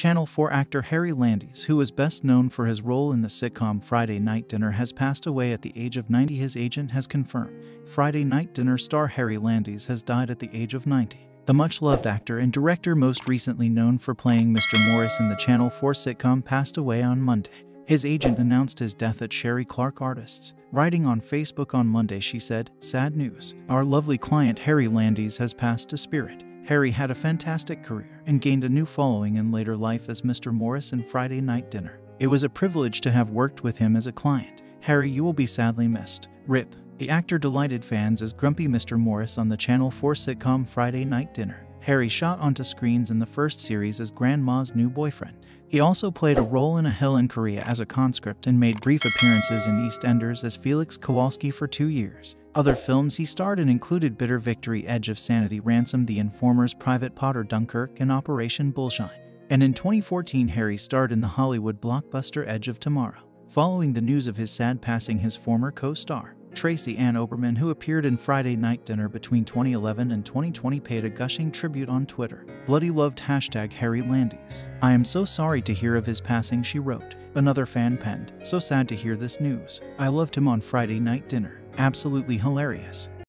Channel 4 actor Harry Landis, who is best known for his role in the sitcom Friday Night Dinner, has passed away at the age of 90, his agent has confirmed. Friday Night Dinner star Harry Landis has died at the age of 90. The much-loved actor and director, most recently known for playing Mr. Morris in the Channel 4 sitcom, passed away on Monday. His agent announced his death at Sharry Clark Artists. Writing on Facebook on Monday, she said, "Sad news. Our lovely client Harry Landis has passed to spirit. Harry had a fantastic career and gained a new following in later life as Mr. Morris in Friday Night Dinner. It was a privilege to have worked with him as a client. Harry, you will be sadly missed. RIP." The actor delighted fans as grumpy Mr. Morris on the Channel 4 sitcom Friday Night Dinner. Harry shot onto screens in the first series as Grandma's new boyfriend. He also played a role in A Hill in Korea as a conscript and made brief appearances in EastEnders as Felix Kawalski for 2 years. Other films he starred in included Bitter Victory, Edge of Sanity, Ransom, The Informers, Private Potter, Dunkirk, and Operation Bullshine. And in 2014, Harry starred in the Hollywood blockbuster Edge of Tomorrow. Following the news of his sad passing, his former co-star, Tracy-Ann Oberman, who appeared in Friday Night Dinner between 2011 and 2020, paid a gushing tribute on Twitter. "Bloody loved hashtag Harry Landis. I am so sorry to hear of his passing," she wrote. Another fan penned, "So sad to hear this news. I loved him on Friday Night Dinner. Absolutely hilarious."